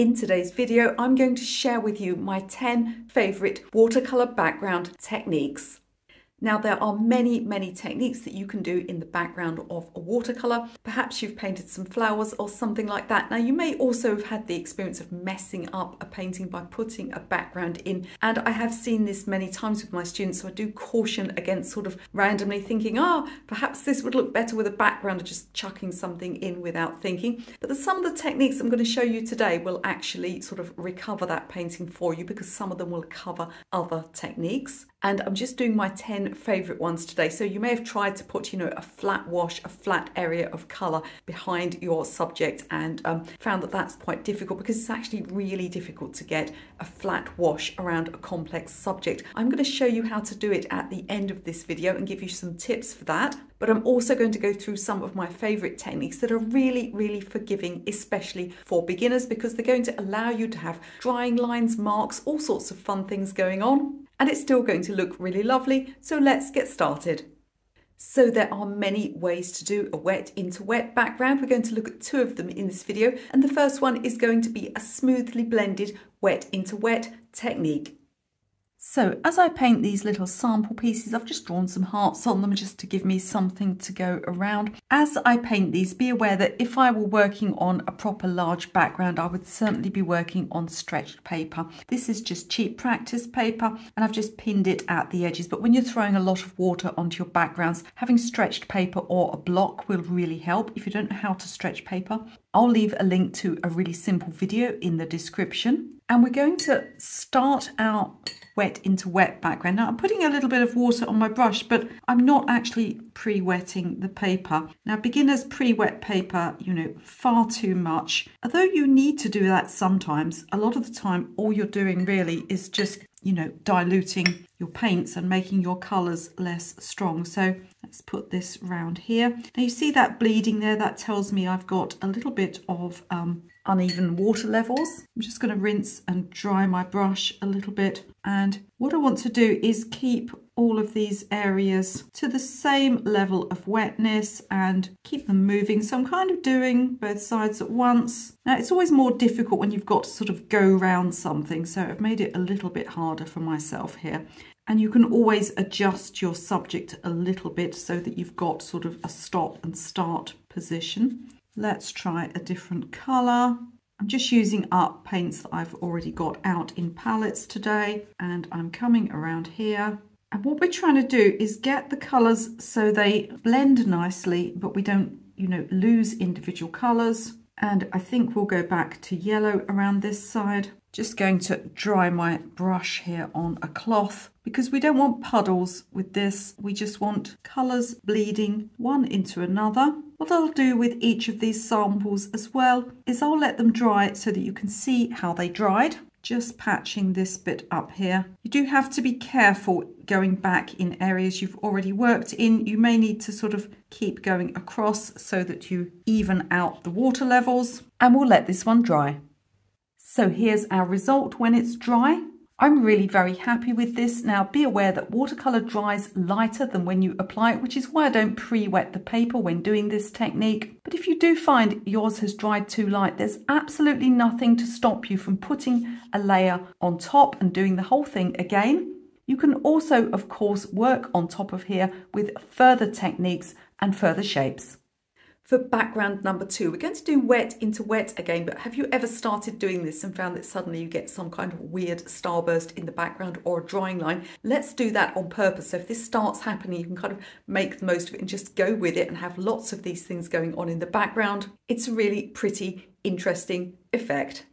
In today's video, I'm going to share with you my 10 favorite watercolor background techniques. Now, there are many techniques that you can do in the background of a watercolor. Perhaps you've painted some flowers or something like that. Now, you may also have had the experience of messing up a painting by putting a background in. And I have seen this many times with my students, so I do caution against sort of randomly thinking, perhaps this would look better with a background, or just chucking something in without thinking. But some of the techniques I'm going to show you today will actually sort of recover that painting for you, because some of them will cover other techniques. And I'm just doing my 10 favorite ones today. So you may have tried to put, a flat wash, a flat area of color behind your subject, and found that that's quite difficult, because it's actually really difficult to get a flat wash around a complex subject. I'm going to show you how to do it at the end of this video and give you some tips for that. But I'm also going to go through some of my favorite techniques that are really forgiving, especially for beginners, because they're going to allow you to have drawing lines, marks, all sorts of fun things going on. And it's still going to look really lovely, so let's get started. So there are many ways to do a wet into wet background. We're going to look at two of them in this video, and the first one is going to be a smoothly blended wet into wet technique. So as I paint these little sample pieces, I've just drawn some hearts on them just to give me something to go around. As I paint these, be aware that if I were working on a proper large background, I would certainly be working on stretched paper. This is just cheap practice paper, and I've just pinned it at the edges. But when you're throwing a lot of water onto your backgrounds, having stretched paper or a block will really help. If you don't know how to stretch paper, I'll leave a link to a really simple video in the description. And we're going to start our wet into wet background. Now, I'm putting a little bit of water on my brush, but I'm not actually pre-wetting the paper. Now, beginners pre-wet paper, far too much. Although you need to do that sometimes, a lot of the time, all you're doing really is just, diluting your paints and making your colours less strong. So let's put this round here. Now, you see that bleeding there? That tells me I've got a little bit of uneven water levels. I'm just going to rinse and dry my brush a little bit. And what I want to do is keep all of these areas to the same level of wetness and keep them moving. So I'm kind of doing both sides at once. Now, it's always more difficult when you've got to sort of go round something. So I've made it a little bit harder for myself here. And you can always adjust your subject a little bit so that you've got sort of a stop and start position. Let's try a different colour. I'm just using up paints that I've already got out in palettes today, and I'm coming around here. And what we're trying to do is get the colours so they blend nicely, but we don't, lose individual colours. And I think we'll go back to yellow around this side. Just going to dry my brush here on a cloth, because we don't want puddles with this. We just want colours bleeding one into another. What I'll do with each of these samples as well is I'll let them dry so that you can see how they dried. Just patching this bit up here. You do have to be careful going back in areas you've already worked in. You may need to sort of keep going across so that you even out the water levels. And we'll let this one dry. So here's our result when it's dry. I'm really very happy with this. Now, be aware that watercolor dries lighter than when you apply it, which is why I don't pre-wet the paper when doing this technique. But if you do find yours has dried too light, there's absolutely nothing to stop you from putting a layer on top and doing the whole thing again. You can also, of course, work on top of here with further techniques and further shapes. For background number two, we're going to do wet into wet again, but have you ever started doing this and found that suddenly you get some kind of weird starburst in the background or a drawing line? Let's do that on purpose. So if this starts happening, you can kind of make the most of it and just go with it and have lots of these things going on in the background. It's a really pretty, interesting effect.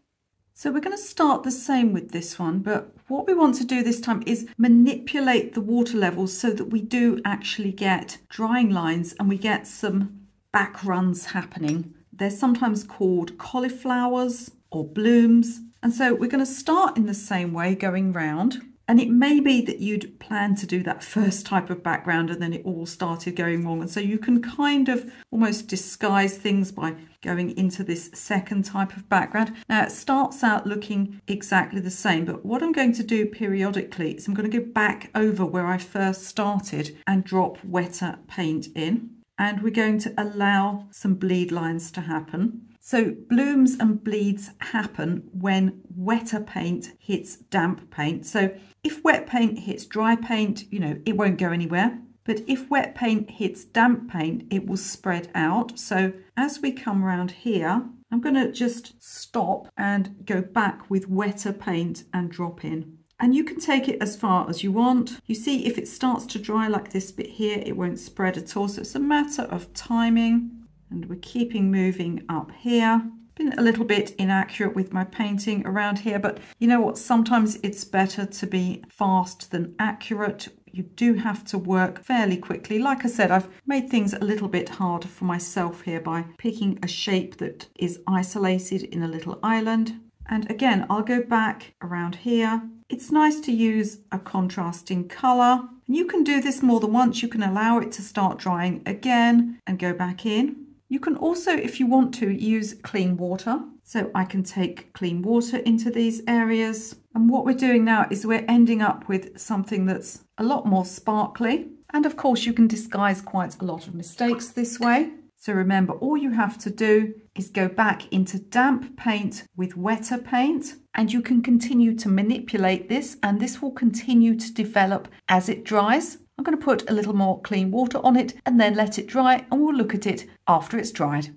So we're going to start the same with this one, but what we want to do this time is manipulate the water levels so that we do actually get drawing lines and we get some back runs happening. They're sometimes called cauliflowers or blooms. And so we're going to start in the same way, going round. And it may be that you'd planned to do that first type of background and then it all started going wrong. And so you can kind of almost disguise things by going into this second type of background. Now, it starts out looking exactly the same, but what I'm going to do periodically is I'm going to go back over where I first started and drop wetter paint in. And we're going to allow some bleed lines to happen. So blooms and bleeds happen when wetter paint hits damp paint. So if wet paint hits dry paint, you know, it won't go anywhere. But if wet paint hits damp paint, it will spread out. So as we come around here, I'm going to just stop and go back with wetter paint and drop in. And you can take it as far as you want. You see, if it starts to dry like this bit here, it won't spread at all. So it's a matter of timing. And we're keeping moving up here. Been a little bit inaccurate with my painting around here, but you know what? Sometimes it's better to be fast than accurate. You do have to work fairly quickly. Like I said, I've made things a little bit harder for myself here by picking a shape that is isolated in a little island. And again, I'll go back around here. It's nice to use a contrasting colour. And you can do this more than once. You can allow it to start drying again and go back in. You can also, if you want to, use clean water. So I can take clean water into these areas. And what we're doing now is we're ending up with something that's a lot more sparkly. And of course, you can disguise quite a lot of mistakes this way. So remember, all you have to do is go back into damp paint with wetter paint, and you can continue to manipulate this, and this will continue to develop as it dries. I'm going to put a little more clean water on it and then let it dry, and we'll look at it after it's dried.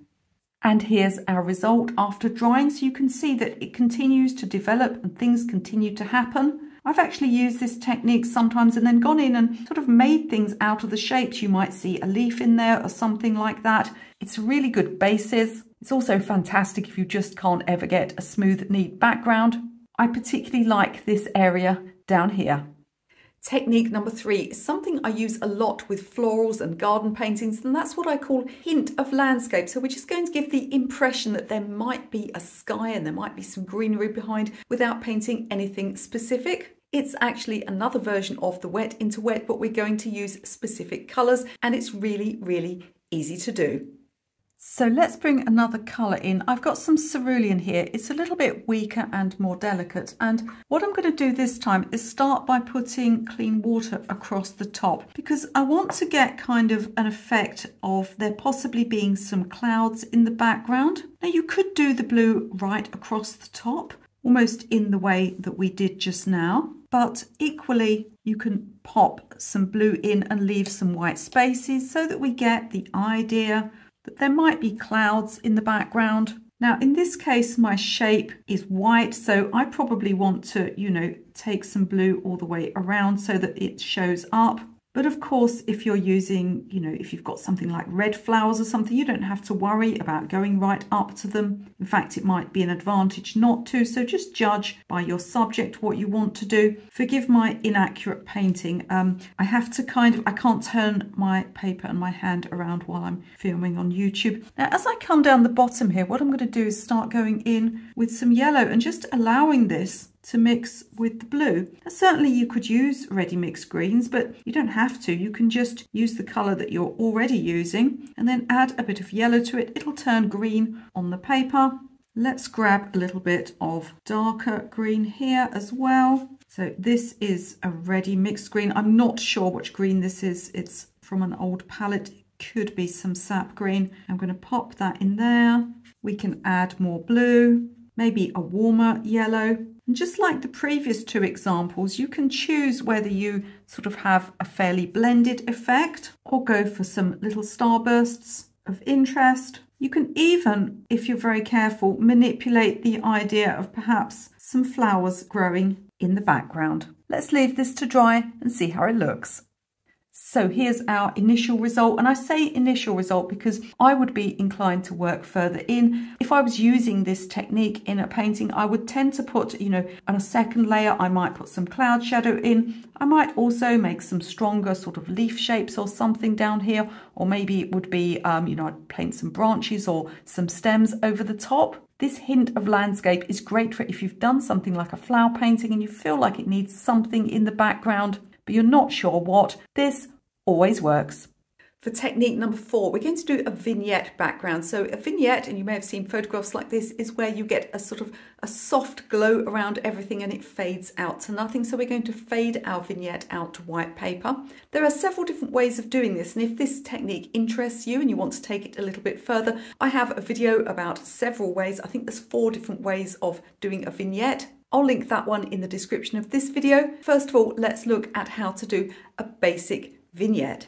And here's our result after drying. So you can see that it continues to develop and things continue to happen. I've actually used this technique sometimes and then gone in and sort of made things out of the shapes. You might see a leaf in there or something like that. It's a really good basis. It's also fantastic if you just can't ever get a smooth, neat background. I particularly like this area down here. Technique number 3 is something I use a lot with florals and garden paintings, and that's what I call hint of landscape. So we're just going to give the impression that there might be a sky and there might be some greenery behind without painting anything specific. It's actually another version of the wet into wet, but we're going to use specific colours, and it's really, really easy to do. So let's bring another colour in. I've got some cerulean here. It's a little bit weaker and more delicate. And what I'm going to do this time is start by putting clean water across the top, because I want to get kind of an effect of there possibly being some clouds in the background. Now you could do the blue right across the top, almost in the way that we did just now. But equally, you can pop some blue in and leave some white spaces so that we get the idea that there might be clouds in the background. Now in this case my shape is white, so I probably want to, you know, take some blue all the way around so that it shows up. But of course, if you're using, you know, if you've got something like red flowers or something, you don't have to worry about going right up to them. In fact, it might be an advantage not to. So just judge by your subject what you want to do. Forgive my inaccurate painting. I have to I can't turn my paper and my hand around while I'm filming on YouTube. Now, as I come down the bottom here, what I'm going to do is start going in with some yellow and just allowing this to mix with the blue. Now, certainly you could use ready mixed greens, but you don't have to. You can just use the colour that you're already using and then add a bit of yellow to it. It'll turn green on the paper. Let's grab a little bit of darker green here as well. So this is a ready mixed green. I'm not sure which green this is. It's from an old palette. It could be some sap green. I'm going to pop that in there. We can add more blue, maybe a warmer yellow. And just like the previous two examples, you can choose whether you sort of have a fairly blended effect or go for some little starbursts of interest. You can even, if you're very careful, manipulate the idea of perhaps some flowers growing in the background. Let's leave this to dry and see how it looks. So here's our initial result, and I say initial result because I would be inclined to work further in. If I was using this technique in a painting, I would tend to put, you know, on a second layer, I might put some cloud shadow in. I might also make some stronger sort of leaf shapes or something down here, or maybe it would be, you know, I'd paint some branches or some stems over the top. This hint of landscape is great for if you've done something like a flower painting and you feel like it needs something in the background. You're not sure what, this always works. For technique number 4, we're going to do a vignette background. So a vignette, and you may have seen photographs like this, is where you get a sort of a soft glow around everything and it fades out to nothing. So we're going to fade our vignette out to white paper. There are several different ways of doing this, and if this technique interests you and you want to take it a little bit further, I have a video about several ways. I think there's 4 different ways of doing a vignette. I'll link that one in the description of this video. First of all, let's look at how to do a basic vignette.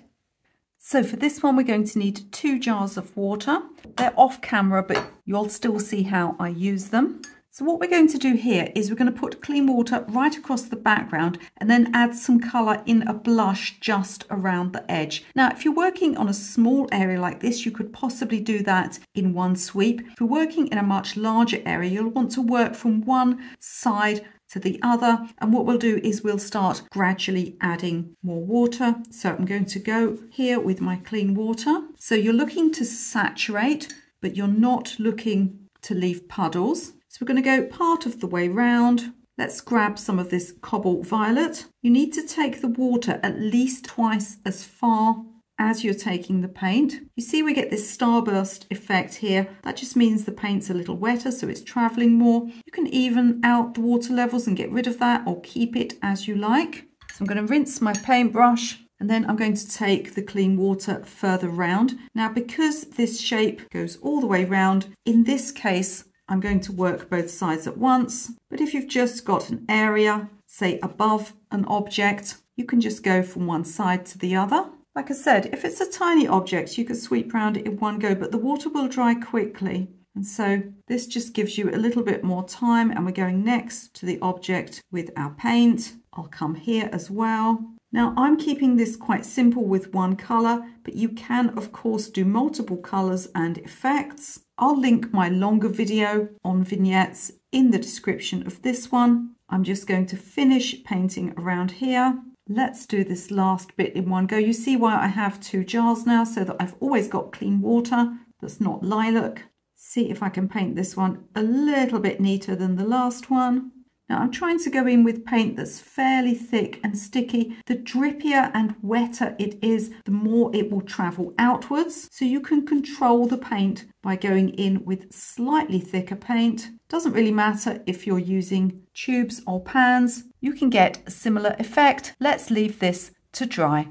So for this one, we're going to need 2 jars of water. They're off camera, but you'll still see how I use them. So what we're going to do here is we're going to put clean water right across the background and then add some colour in a blush just around the edge. Now, if you're working on a small area like this, you could possibly do that in one sweep. If you're working in a much larger area, you'll want to work from one side to the other, and what we'll do is we'll start gradually adding more water. So I'm going to go here with my clean water. So you're looking to saturate, but you're not looking to leave puddles. So we're going to go part of the way round. Let's grab some of this cobalt violet. You need to take the water at least twice as far as you're taking the paint. You see we get this starburst effect here. That just means the paint's a little wetter, so it's travelling more. You can even out the water levels and get rid of that, or keep it as you like. So I'm going to rinse my paintbrush, and then I'm going to take the clean water further round. Now, because this shape goes all the way round, in this case I'm going to work both sides at once. But if you've just got an area, say above an object, you can just go from one side to the other. Like I said, if it's a tiny object, you can sweep round it in one go, but the water will dry quickly. And so this just gives you a little bit more time, and we're going next to the object with our paint. I'll come here as well. Now, I'm keeping this quite simple with one colour, but you can, of course, do multiple colours and effects. I'll link my longer video on vignettes in the description of this one. I'm just going to finish painting around here. Let's do this last bit in one go. You see why I have 2 jars now, so that I've always got clean water that's not lilac. See if I can paint this one a little bit neater than the last one. Now, I'm trying to go in with paint that's fairly thick and sticky. The drippier and wetter it is, the more it will travel outwards. So you can control the paint by going in with slightly thicker paint. Doesn't really matter if you're using tubes or pans. You can get a similar effect. Let's leave this to dry.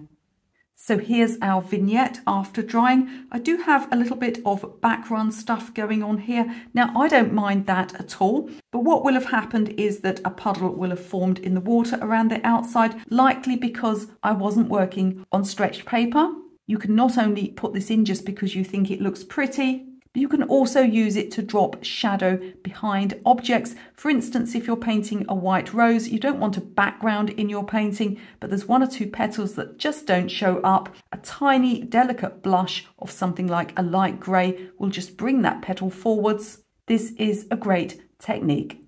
So here's our vignette after drying. I do have a little bit of backrun stuff going on here. Now, I don't mind that at all, but what will have happened is that a puddle will have formed in the water around the outside, likely because I wasn't working on stretched paper. You can not only put this in just because you think it looks pretty, but you can also use it to drop shadow behind objects. For instance, if you're painting a white rose, you don't want a background in your painting, but there's 1 or 2 petals that just don't show up. A tiny, delicate blush of something like a light grey will just bring that petal forwards. This is a great technique.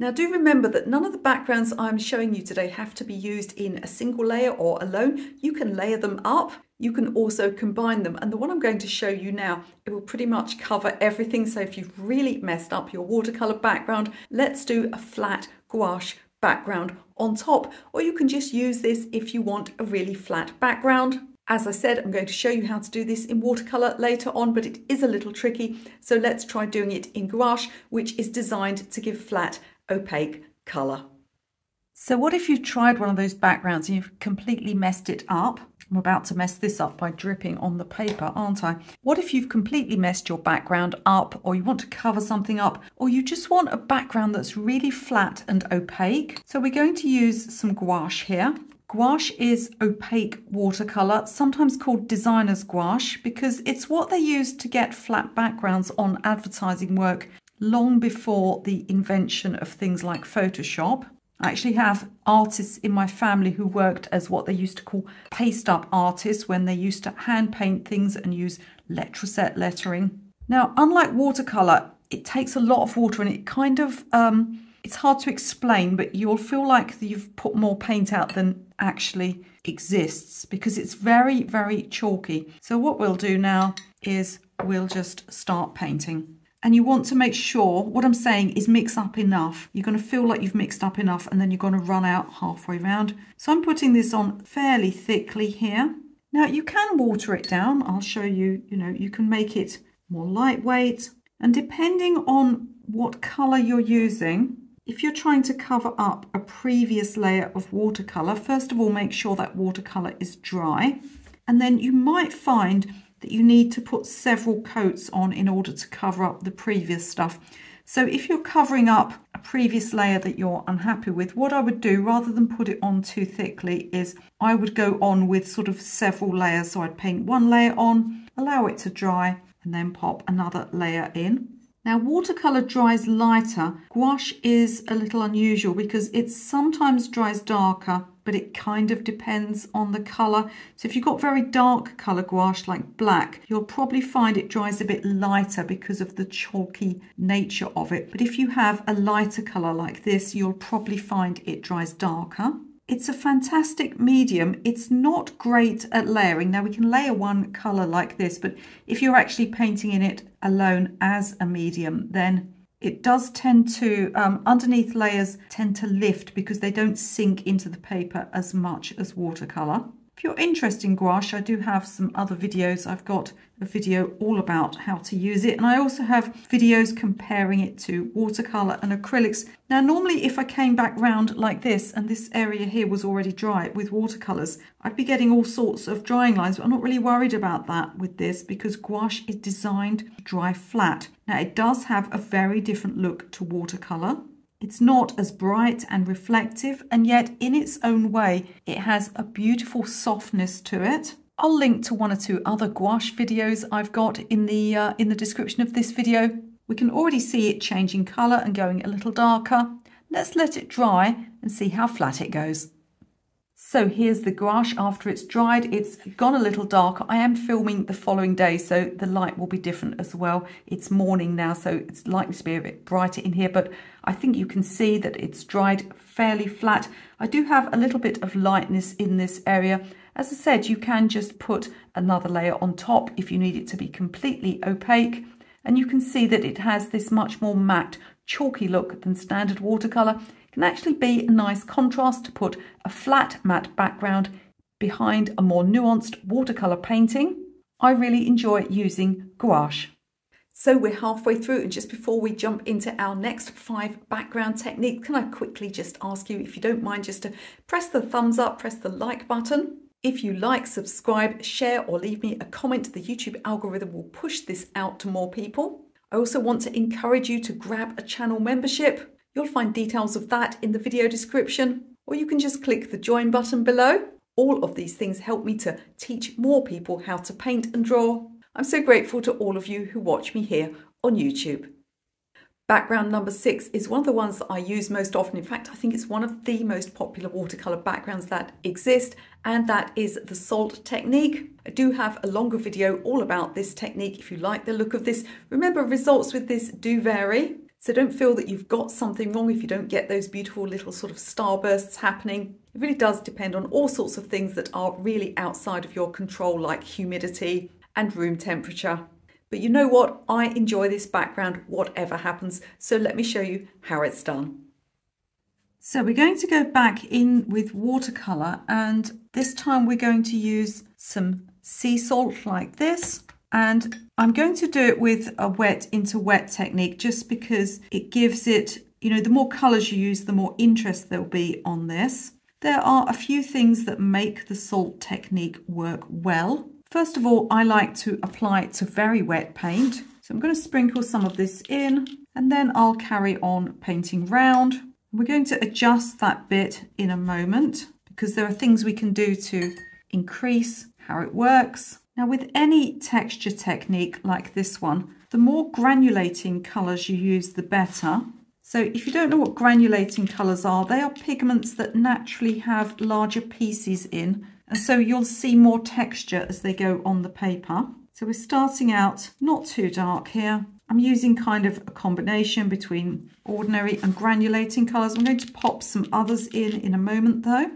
Now, do remember that none of the backgrounds I'm showing you today have to be used in a single layer or alone. You can layer them up. You can also combine them, and the one I'm going to show you now, it will pretty much cover everything. So if you've really messed up your watercolor background, let's do a flat gouache background on top, or you can just use this if you want a really flat background. As I said, I'm going to show you how to do this in watercolor later on, but it is a little tricky. So let's try doing it in gouache, which is designed to give flat, opaque color. So what if you've tried one of those backgrounds and you've completely messed it up? I'm about to mess this up by dripping on the paper, aren't I? What if you've completely messed your background up, or you want to cover something up, or you just want a background that's really flat and opaque? So we're going to use some gouache here. Gouache is opaque watercolour, sometimes called designer's gouache, because it's what they used to get flat backgrounds on advertising work long before the invention of things like Photoshop. I actually have artists in my family who worked as what they used to call paste-up artists when they used to hand paint things and use Letraset lettering. Now, unlike watercolour, it takes a lot of water, and it kind of, it's hard to explain, but you'll feel like you've put more paint out than actually exists, because it's very, very chalky. So what we'll do now is we'll just start painting. And you want to make sure, what I'm saying is mix up enough. You're going to feel like you've mixed up enough, and then you're going to run out halfway round. So I'm putting this on fairly thickly here. Now you can water it down. I'll show you, you can make it more lightweight. And depending on what color you're using, if you're trying to cover up a previous layer of watercolor, first of all, make sure that watercolor is dry. And then you might find that you need to put several coats on in order to cover up the previous stuff. So if you're covering up a previous layer that you're unhappy with, what I would do rather than put it on too thickly is I would go on with sort of several layers. So I'd paint one layer on, allow it to dry, and then pop another layer in. Now watercolor dries lighter. Gouache is a little unusual because it sometimes dries darker, but it kind of depends on the color. So if you've got very dark color gouache like black, you'll probably find it dries a bit lighter because of the chalky nature of it. But if you have a lighter color like this, you'll probably find it dries darker. It's a fantastic medium. It's not great at layering. Now we can layer one color like this, but if you're actually painting in it alone as a medium, then it does tend to, underneath layers tend to lift because they don't sink into the paper as much as watercolor. If you're interested in gouache, I do have some other videos. I've got a video all about how to use it. And I also have videos comparing it to watercolor and acrylics. Now, normally if I came back round like this and this area here was already dry with watercolors, I'd be getting all sorts of drying lines, but I'm not really worried about that with this because gouache is designed to dry flat. Now, it does have a very different look to watercolor. It's not as bright and reflective, and yet in its own way, it has a beautiful softness to it. I'll link to one or two other gouache videos I've got in the description of this video. We can already see it changing colour and going a little darker. Let's let it dry and see how flat it goes. So here's the gouache after it's dried. It's gone a little darker. I am filming the following day, so the light will be different as well. It's morning now, so it's likely to be a bit brighter in here, but I think you can see that it's dried fairly flat. I do have a little bit of lightness in this area. As I said, you can just put another layer on top if you need it to be completely opaque. And you can see that it has this much more matte, chalky look than standard watercolor. It can actually be a nice contrast to put a flat matte background behind a more nuanced watercolor painting. I really enjoy using gouache. So we're halfway through, and just before we jump into our next 5 background techniques, can I quickly just ask you, if you don't mind, just to press the thumbs up, press the like button. If you like, subscribe, share, or leave me a comment. The YouTube algorithm will push this out to more people. I also want to encourage you to grab a channel membership. You'll find details of that in the video description, or you can just click the join button below. All of these things help me to teach more people how to paint and draw. I'm so grateful to all of you who watch me here on YouTube. Background number 6 is one of the ones that I use most often. In fact, I think it's one of the most popular watercolor backgrounds that exist, and that is the salt technique. I do have a longer video all about this technique if you like the look of this. Remember, results with this do vary, so don't feel that you've got something wrong if you don't get those beautiful little sort of starbursts happening. It really does depend on all sorts of things that are really outside of your control, like humidity and room temperature. But you know what? I enjoy this background whatever happens. So let me show you how it's done. So we're going to go back in with watercolor, and this time we're going to use some sea salt like this. And I'm going to do it with a wet into wet technique just because it gives it, the more colors you use, the more interest there'll be on this. There are a few things that make the salt technique work well. First of all, I like to apply it to very wet paint. So I'm going to sprinkle some of this in, and then I'll carry on painting round. We're going to adjust that bit in a moment because there are things we can do to increase how it works. Now, with any texture technique like this one, the more granulating colours you use, the better. So if you don't know what granulating colours are, they are pigments that naturally have larger pieces in. And so you'll see more texture as they go on the paper. So we're starting out not too dark here. I'm using kind of a combination between ordinary and granulating colours. I'm going to pop some others in a moment though.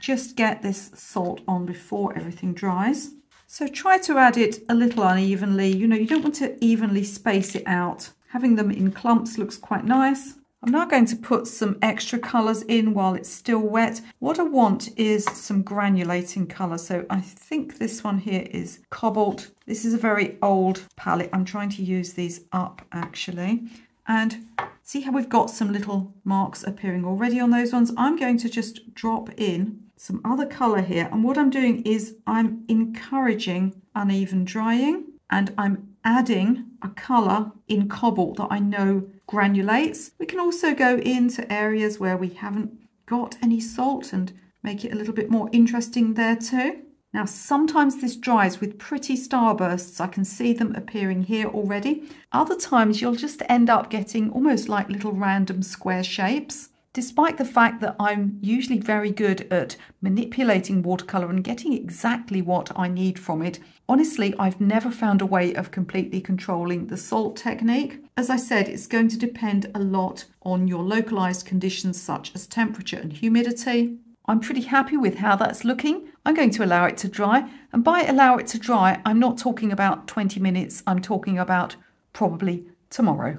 Just get this salt on before everything dries. So try to add it a little unevenly. You don't want to evenly space it out. Having them in clumps looks quite nice. I'm now going to put some extra colours in while it's still wet. What I want is some granulating colour. So I think this one here is Cobalt. This is a very old palette. I'm trying to use these up actually. And see how we've got some little marks appearing already on those ones. I'm going to just drop in some other colour here. And what I'm doing is I'm encouraging uneven drying, and I'm adding a colour in Cobalt that I know granulates. We can also go into areas where we haven't got any salt and make it a little bit more interesting there too. Now sometimes this dries with pretty starbursts. I can see them appearing here already. Other times you'll just end up getting almost like little random square shapes. Despite the fact that I'm usually very good at manipulating watercolour and getting exactly what I need from it, honestly, I've never found a way of completely controlling the salt technique. As I said, it's going to depend a lot on your localised conditions such as temperature and humidity. I'm pretty happy with how that's looking. I'm going to allow it to dry, and by allow it to dry, I'm not talking about 20 minutes, I'm talking about probably tomorrow.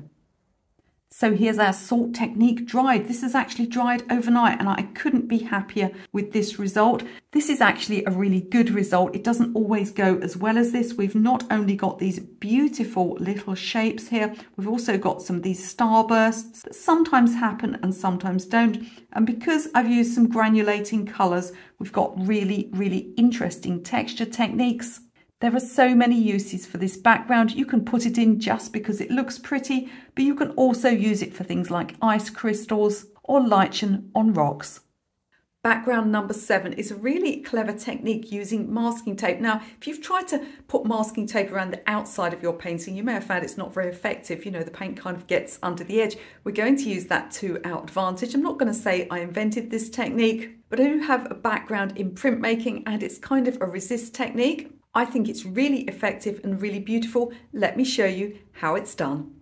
So here's our salt technique dried. This is actually dried overnight, and I couldn't be happier with this result. This is actually a really good result. It doesn't always go as well as this. We've not only got these beautiful little shapes here, we've also got some of these starbursts that sometimes happen and sometimes don't. And because I've used some granulating colours, we've got really, really interesting texture techniques. There are so many uses for this background. You can put it in just because it looks pretty, but you can also use it for things like ice crystals or lichen on rocks. Background number 7 is a really clever technique using masking tape. Now, if you've tried to put masking tape around the outside of your painting, you may have found it's not very effective. You know, the paint kind of gets under the edge. We're going to use that to our advantage. I'm not going to say I invented this technique, but I do have a background in printmaking, and it's kind of a resist technique. I think it's really effective and really beautiful. Let me show you how it's done.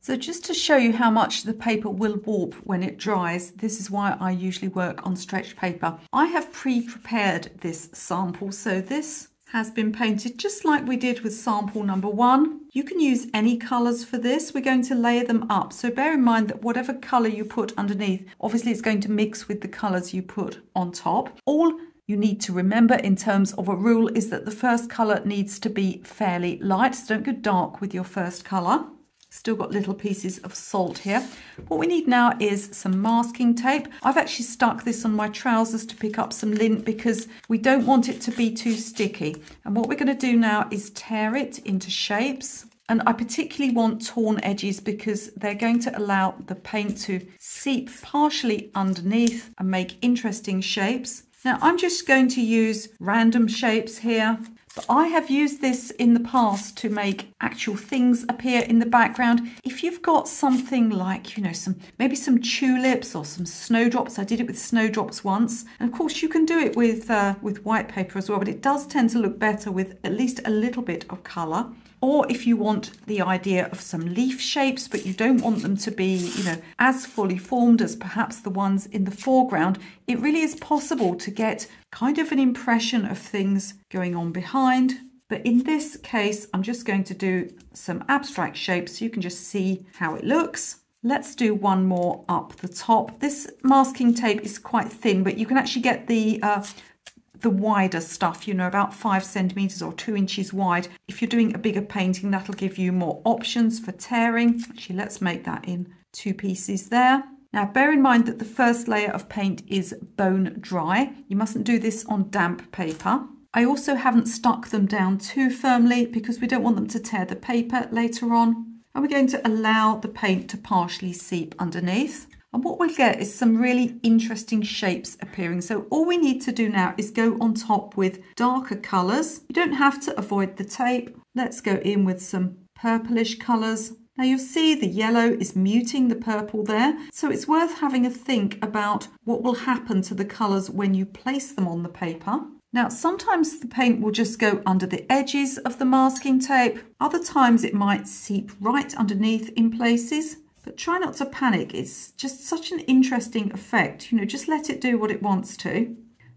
So just to show you how much the paper will warp when it dries, this is why I usually work on stretch paper. I have pre-prepared this sample, so this has been painted just like we did with sample number 1. You can use any colours for this. We're going to layer them up. So bear in mind that whatever colour you put underneath, obviously it's going to mix with the colours you put on top. All you need to remember in terms of a rule is that the first colour needs to be fairly light, so don't go dark with your first colour. Still got little pieces of salt here. What we need now is some masking tape. I've actually stuck this on my trousers to pick up some lint because we don't want it to be too sticky. And what we're going to do now is tear it into shapes. And I particularly want torn edges because they're going to allow the paint to seep partially underneath and make interesting shapes. Now I'm just going to use random shapes here, but I have used this in the past to make actual things appear in the background. If you've got something like, you know, maybe some tulips or some snowdrops, I did it with snowdrops once, and of course you can do it with white paper as well, but it does tend to look better with at least a little bit of colour. Or if you want the idea of some leaf shapes, but you don't want them to be, you know, as fully formed as perhaps the ones in the foreground, it really is possible to get kind of an impression of things going on behind. But in this case, I'm just going to do some abstract shapes so you can just see how it looks. Let's do one more up the top. This masking tape is quite thin, but you can actually get the wider stuff, you know, about 5 centimeters or 2 inches wide. If you're doing a bigger painting, that'll give you more options for tearing. Actually, let's make that in 2 pieces there. Now, bear in mind that the first layer of paint is bone dry. You mustn't do this on damp paper. I also haven't stuck them down too firmly because we don't want them to tear the paper later on. And we're going to allow the paint to partially seep underneath. And what we'll get is some really interesting shapes appearing. So all we need to do now is go on top with darker colours. You don't have to avoid the tape. Let's go in with some purplish colours. Now you'll see the yellow is muting the purple there. So it's worth having a think about what will happen to the colours when you place them on the paper. Now sometimes the paint will just go under the edges of the masking tape. Other times it might seep right underneath in places. But try not to panic, it's just such an interesting effect. You know, just let it do what it wants to.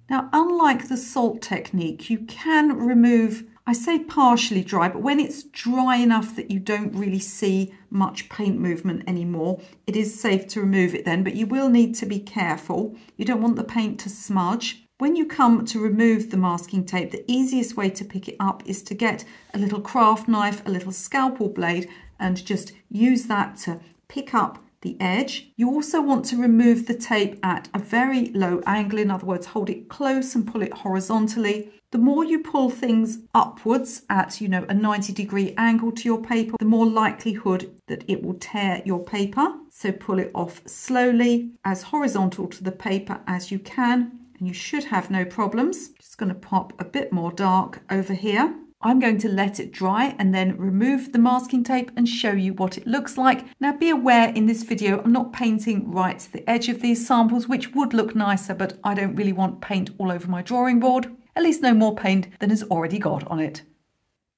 Now, unlike the salt technique, you can remove I say partially dry, but when it's dry enough that you don't really see much paint movement anymore, it is safe to remove it then, but you will need to be careful. You don't want the paint to smudge. When you come to remove the masking tape, the easiest way to pick it up is to get a little craft knife, a little scalpel blade, and just use that to pick up the edge. You also want to remove the tape at a very low angle, in other words, hold it close and pull it horizontally. The more you pull things upwards at, a 90-degree angle to your paper, the more likelihood that it will tear your paper. So pull it off slowly, as horizontal to the paper as you can, and you should have no problems. Just going to pop a bit more dark over here. I'm going to let it dry and then remove the masking tape and show you what it looks like. Now be aware in this video I'm not painting right to the edge of these samples, which would look nicer, but I don't really want paint all over my drawing board, at least no more paint than has already got on it.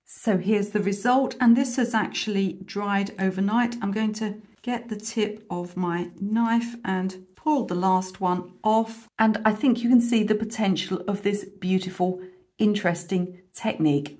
So here's the result, and this has actually dried overnight. I'm going to get the tip of my knife and pull the last one off, and I think you can see the potential of this beautiful, interesting technique.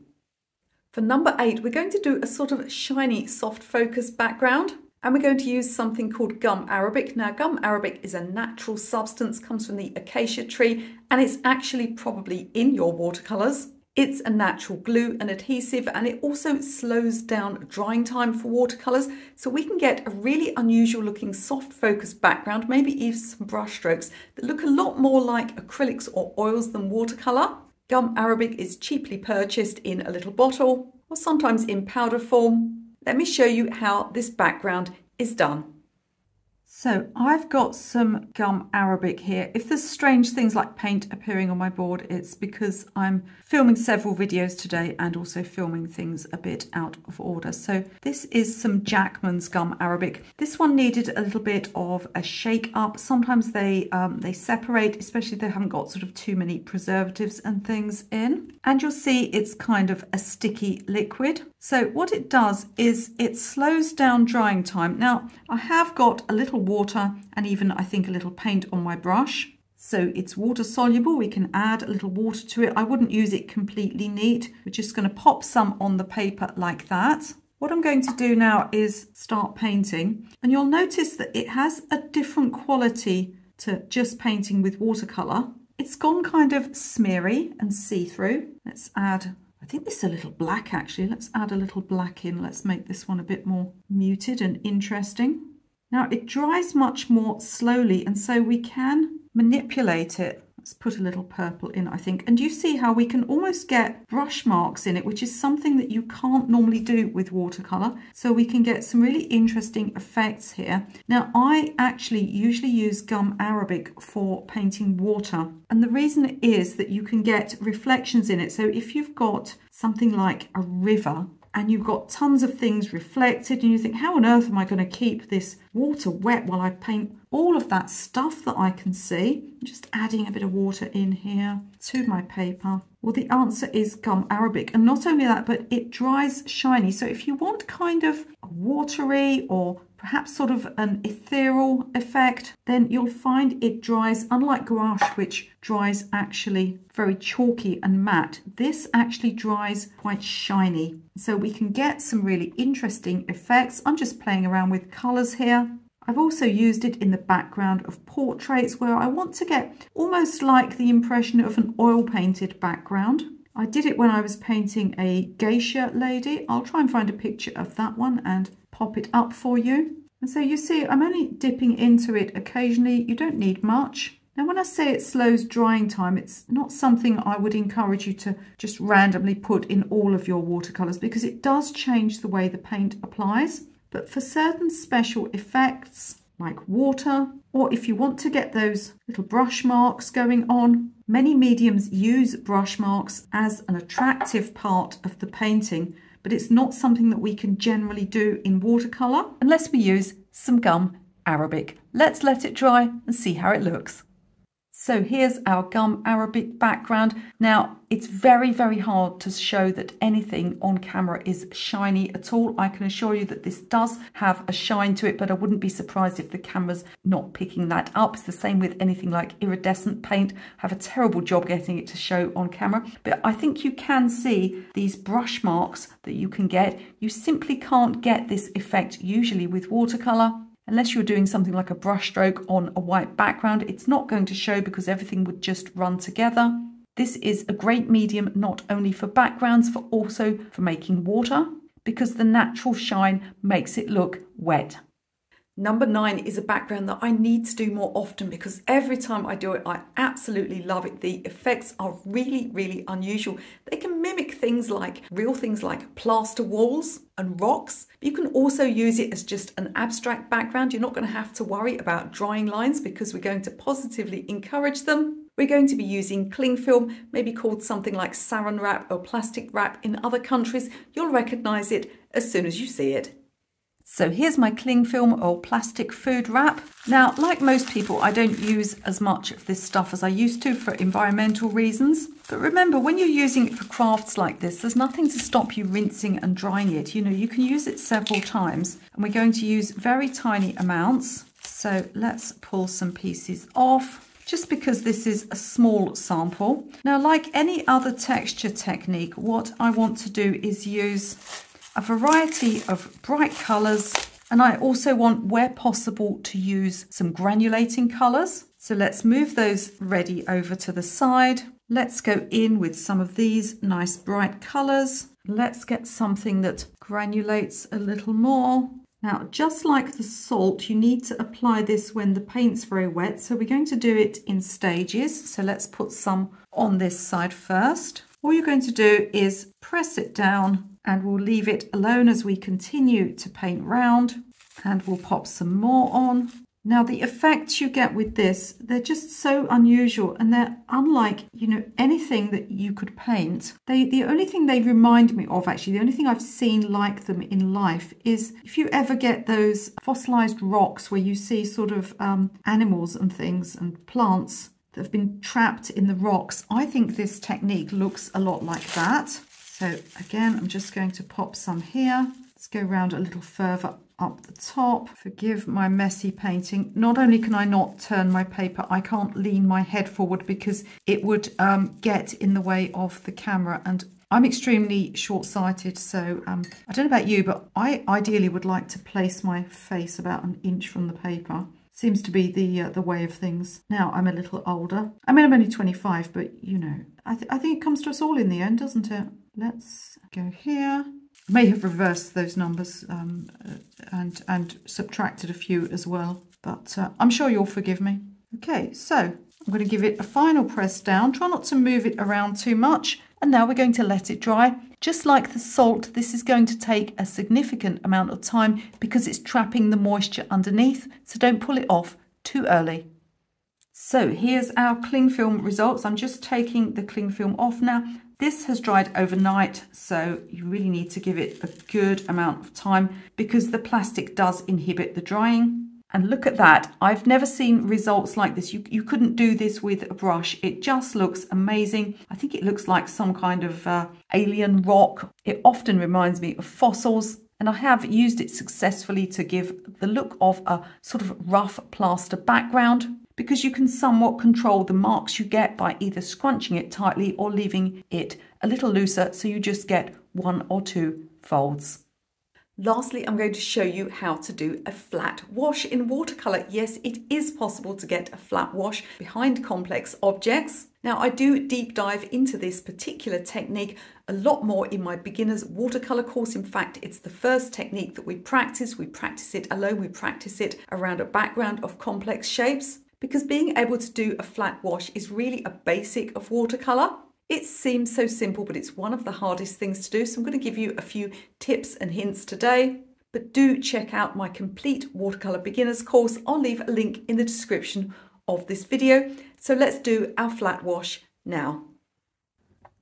For number 8, we're going to do a sort of shiny soft focus background, and we're going to use something called gum arabic. Now gum arabic is a natural substance, comes from the acacia tree, and it's actually probably in your watercolors. It's a natural glue and adhesive, and it also slows down drying time for watercolors, so we can get a really unusual looking soft focus background, maybe even some brush strokes that look a lot more like acrylics or oils than watercolor. Gum arabic is cheaply purchased in a little bottle or sometimes in powder form. Let me show you how this background is done. So I've got some gum arabic here. If there's strange things like paint appearing on my board, it's because I'm filming several videos today and also filming things a bit out of order. So this is some Jackman's gum arabic. This one needed a little bit of a shake up. Sometimes they separate, especially if they haven't got sort of too many preservatives and things in. And you'll see it's kind of a sticky liquid. So what it does is it slows down drying time. Now I have got a little water and even I think a little paint on my brush, so it's water soluble. We can add a little water to it. I wouldn't use it completely neat. We're just going to pop some on the paper like that. What I'm going to do now is start painting, and you'll notice that it has a different quality to just painting with watercolor. It's gone kind of smeary and see-through. Let's add, I think this is a little black actually. Let's add a little black in. Let's make this one a bit more muted and interesting. Now it dries much more slowly, and so we can manipulate it. Let's put a little purple in, I think. And you see how we can almost get brush marks in it, which is something that you can't normally do with watercolor. So we can get some really interesting effects here. Now I actually usually use gum arabic for painting water. And the reason is that you can get reflections in it. So if you've got something like a river, and you've got tons of things reflected, and you think, how on earth am I going to keep this water wet while I paint all of that stuff that I can see? I'm just adding a bit of water in here to my paper. Well, the answer is gum arabic, and not only that, but it dries shiny. So if you want kind of a watery or perhaps sort of an ethereal effect, then you'll find it dries, unlike gouache, which dries actually very chalky and matte. This actually dries quite shiny. So we can get some really interesting effects. I'm just playing around with colours here. I've also used it in the background of portraits where I want to get almost like the impression of an oil painted background. I did it when I was painting a geisha lady. I'll try and find a picture of that one and pop it up for you. And so you see I'm only dipping into it occasionally. You don't need much. Now when I say it slows drying time, it's not something I would encourage you to just randomly put in all of your watercolors, because it does change the way the paint applies. But for certain special effects like water, or if you want to get those little brush marks going on, many mediums use brush marks as an attractive part of the painting, but it's not something that we can generally do in watercolor unless we use some gum arabic. Let's let it dry and see how it looks. So here's our gum Arabic background. Now, it's very, very hard to show that anything on camera is shiny at all. I can assure you that this does have a shine to it, but I wouldn't be surprised if the camera's not picking that up. It's the same with anything like iridescent paint. I have a terrible job getting it to show on camera, but I think you can see these brush marks that you can get. You simply can't get this effect usually with watercolor. Unless you're doing something like a brush stroke on a white background, it's not going to show because everything would just run together. This is a great medium not only for backgrounds but also for making water, because the natural shine makes it look wet. Number 9 is a background that I need to do more often because every time I do it, I absolutely love it. The effects are really, really unusual. They can mimic things like real things like plaster walls and rocks. You can also use it as just an abstract background. You're not going to have to worry about drawing lines because we're going to positively encourage them. We're going to be using cling film, maybe called something like saran wrap or plastic wrap in other countries. You'll recognize it as soon as you see it. So here's my cling film or plastic food wrap. Now, like most people, I don't use as much of this stuff as I used to for environmental reasons. But remember, when you're using it for crafts like this, there's nothing to stop you rinsing and drying it. You know, you can use it several times, and we're going to use very tiny amounts. So let's pull some pieces off, just because this is a small sample. Now, like any other texture technique, what I want to do is use a variety of bright colours, and I also want, where possible, to use some granulating colours. So let's move those ready over to the side. Let's go in with some of these nice bright colours. Let's get something that granulates a little more. Now, just like the salt, you need to apply this when the paint's very wet, so we're going to do it in stages. So let's put some on this side first. All you're going to do is press it down, and we'll leave it alone as we continue to paint round, and we'll pop some more on. Now, the effects you get with this, they're just so unusual, and they're unlike, you know, anything that you could paint. The only thing they remind me of, actually, the only thing I've seen like them in life is if you ever get those fossilized rocks where you see sort of animals and things and plants that have been trapped in the rocks. I think this technique looks a lot like that. So again, I'm just going to pop some here. Let's go round a little further up the top. Forgive my messy painting. Not only can I not turn my paper, I can't lean my head forward because it would get in the way of the camera, and I'm extremely short-sighted, so I don't know about you, but I ideally would like to place my face about an inch from the paper. Seems to be the way of things. Now, I'm a little older. I mean, I'm only 25, but you know, I think it comes to us all in the end, doesn't it? Let's go here. I may have reversed those numbers and subtracted a few as well, but I'm sure you'll forgive me. Okay, so I'm going to give it a final press down. Try not to move it around too much. And now we're going to let it dry. Just like the salt, this is going to take a significant amount of time because it's trapping the moisture underneath, so don't pull it off too early. So here's our cling film results. I'm just taking the cling film off now. This has dried overnight, so you really need to give it a good amount of time because the plastic does inhibit the drying. And look at that. I've never seen results like this. You couldn't do this with a brush. It just looks amazing. I think it looks like some kind of alien rock. It often reminds me of fossils. And I have used it successfully to give the look of a sort of rough plaster background, because you can somewhat control the marks you get by either scrunching it tightly or leaving it a little looser, so you just get one or two folds. Lastly, I'm going to show you how to do a flat wash in watercolor. Yes, it is possible to get a flat wash behind complex objects. Now, I do deep dive into this particular technique a lot more in my beginner's watercolor course. In fact, it's the first technique that we practice. We practice it alone. We practice it around a background of complex shapes, because being able to do a flat wash is really a basic of watercolor. It seems so simple, but it's one of the hardest things to do. So I'm going to give you a few tips and hints today, but do check out my complete watercolor beginners course. I'll leave a link in the description of this video. So let's do our flat wash now.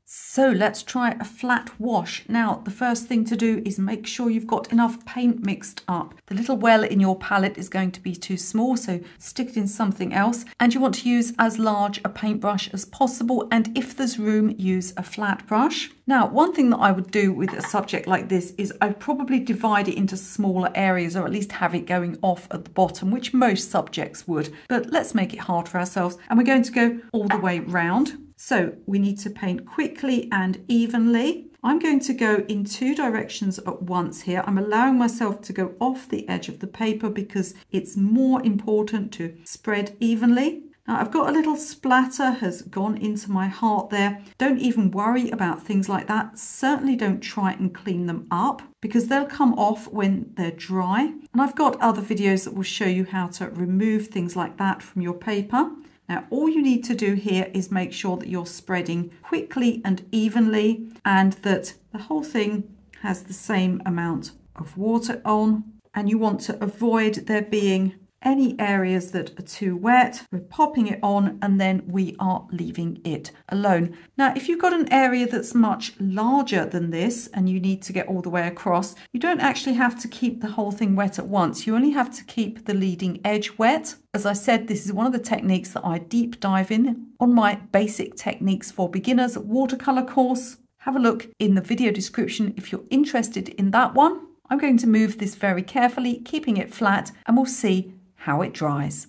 So let's try a flat wash. Now, the first thing to do is make sure you've got enough paint mixed up. The little well in your palette is going to be too small, so stick it in something else. And you want to use as large a paintbrush as possible. And if there's room, use a flat brush. Now, one thing that I would do with a subject like this is I'd probably divide it into smaller areas, or at least have it going off at the bottom, which most subjects would. But let's make it hard for ourselves. And we're going to go all the way round. So we need to paint quickly and evenly. I'm going to go in two directions at once here. I'm allowing myself to go off the edge of the paper because it's more important to spread evenly. Now, I've got a little splatter has gone into my heart there. Don't even worry about things like that. Certainly don't try and clean them up, because they'll come off when they're dry. And I've got other videos that will show you how to remove things like that from your paper. Now, all you need to do here is make sure that you're spreading quickly and evenly, and that the whole thing has the same amount of water on. And you want to avoid there being any areas that are too wet. We're popping it on and then we are leaving it alone. Now, if you've got an area that's much larger than this and you need to get all the way across, you don't actually have to keep the whole thing wet at once. You only have to keep the leading edge wet. As I said, this is one of the techniques that I deep dive in on my Basic Techniques for Beginners watercolor course. Have a look in the video description if you're interested in that one. I'm going to move this very carefully, keeping it flat, and we'll see how it dries.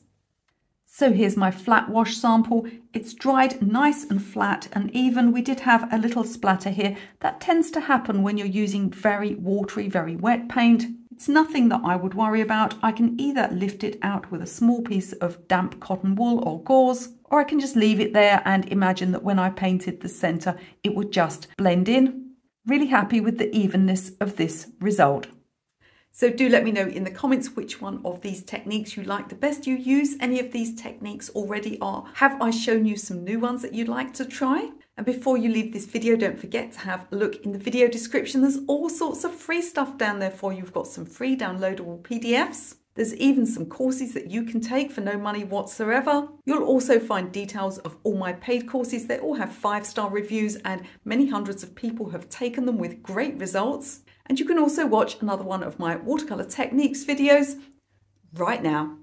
So here's my flat wash sample. It's dried nice and flat and even. We did have a little splatter here. That tends to happen when you're using very watery, very wet paint. It's nothing that I would worry about. I can either lift it out with a small piece of damp cotton wool or gauze, or I can just leave it there and imagine that when I painted the center, it would just blend in. Really happy with the evenness of this result. So do let me know in the comments which one of these techniques you like the best. You use any of these techniques already, or have I shown you some new ones that you'd like to try? And before you leave this video, don't forget to have a look in the video description. There's all sorts of free stuff down there for you. You've got some free downloadable PDFs. There's even some courses that you can take for no money whatsoever. You'll also find details of all my paid courses. They all have 5-star reviews and many hundreds of people have taken them with great results. And you can also watch another one of my watercolor techniques videos right now.